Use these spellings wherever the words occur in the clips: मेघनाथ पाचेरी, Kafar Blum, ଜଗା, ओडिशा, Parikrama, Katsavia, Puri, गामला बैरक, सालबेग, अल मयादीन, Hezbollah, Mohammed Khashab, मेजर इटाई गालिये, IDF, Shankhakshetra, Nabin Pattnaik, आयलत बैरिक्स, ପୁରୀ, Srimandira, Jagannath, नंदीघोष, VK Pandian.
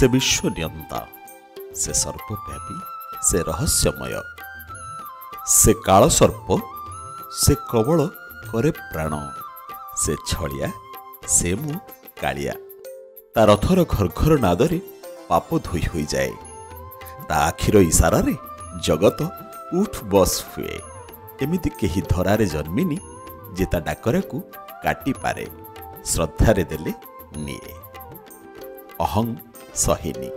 से विश्व नियंता, से सर्वव्यापी, से रहस्यमय, से काल सर्प, से कवल करे प्राण, से छड़िया, से मु कालिया। ता रथर घरघर नादरे पाप धोई हो जाए, ता आखिर इशारा रे जगत उठ बस हुए। एमिति केही धरारे जन्मिनी जे ता डाकरा को काटी पारे, श्रद्धारे देले निए। अहं सहिनी।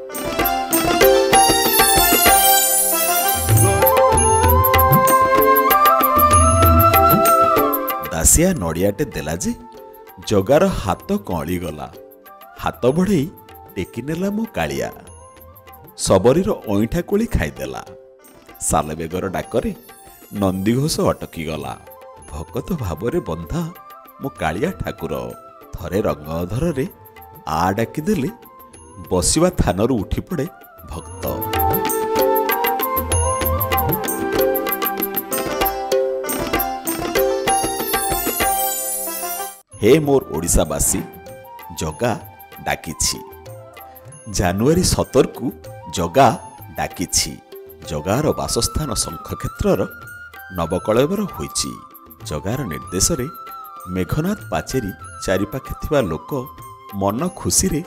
दासिया नड़ियाटे देलाजे जगार हाथ कली गला, हाथ बढ़ई टेकिनेला मो कालिया। सबरीर अईठा कोली खाईदेला, सालबेगर डाकरे नंदीघोष अटकी गला। भकत भावरे बंधा मो कालिया ठाकुर, थरे रंगधर रे आ डाकिदेले बसिवा थानरू उठी पड़े भक्त। हे मोर ओडिशावासी, जगा डाकिछि। जानुआरी 17 को जगा डाकिछि। जगार वासस्थान शंखक्षेत्र नवकलेवर होइछि। जगार निर्देश रे मेघनाथ पाचेरी चारिपाखे लोक मन खुशी रे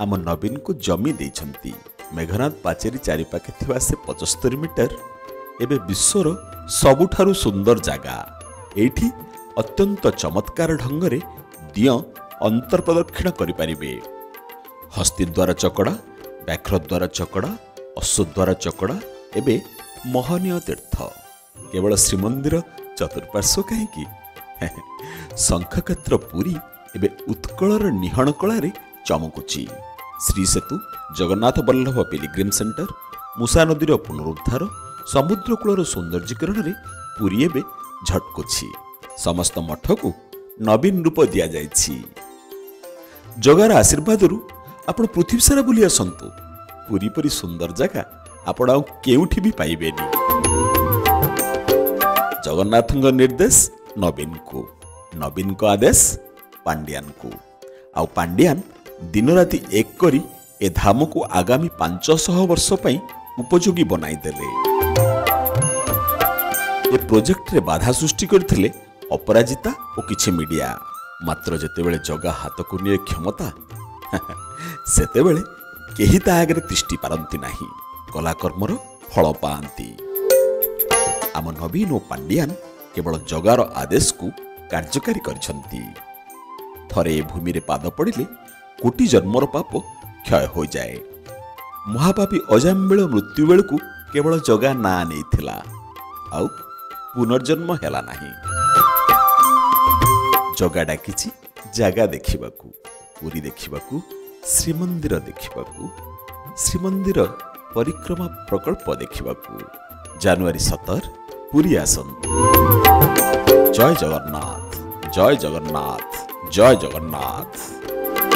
आम नवीन को जमी देइछंती। मेघनाथ पाचेरी चारिपाखे से 75 मीटर एबे विश्वर सबुठारु सुंदर जागा। एठी अत्यंत चमत्कार ढंग रे दियो अंतर्प्रदक्षिण करिपारिबे। हस्तिद्वार चकड़ा, व्याघ्रद्वार चकड़ा, अश्वद्वार चकड़ा एबे महनीय तीर्थ। केवल श्रीमंदिर चतुर्पार्श्व कहीं शंखक्षेत्र पुरी एबे उत्कलर निहण कलारे चमकुची। श्री सेतु, जगन्नाथ बल्लभ पिलग्रिम सेंटर, मूसा नदीर पुनरुद्धार, समुद्रकूलर सौंदर्यीकरण रे पुरी एबे झटकुची। समस्त मठ को नवीन रूप दि जाए। जगार आशीर्वाद रु आप पृथ्वी सारा बुली आसतु। पूरी परी सुंदर जगह आप केउठी भी पाइबे। जगन्नाथ निर्देश नवीन को, नवीन को आदेश पांडियान को। आउ पांडियान दिन राति एक करी ए धाम को आगामी 500 वर्ष पई उपयोगी बनाई देले। ए प्रोजेक्ट रे बाधा सृष्टि करथिले अपराजिता और किछि मीडिया। मात्र जेतेबेले जगा हाथ को निये क्षमता सेतेबेले केही ता आगे तिष्टि पारंती नाही। कलाकर्मर फल पाती आम नवीन और पांडियान केवल जगार आदेश को कार्यकारी करिछंती। थरे भूमि रे पाद पड़िले कोटि जन्मर पाप क्षय हो जाए। महापापी अजामबेल मृत्यु बेल को केवल जगा ना नहींथिला, आउ पुनर्जन्म हेला नाही। जगा डाकिछि जगा देखिबाकू, पुरी देखिबाकू, श्रीमंदिर देखिबाकू, श्रीमंदिर परिक्रमा प्रकल्प देखिबाकू। जनवरी 17 पुरी आसन्तु। जय जगन्नाथ, जय जगन्नाथ, जय जगन्नाथ।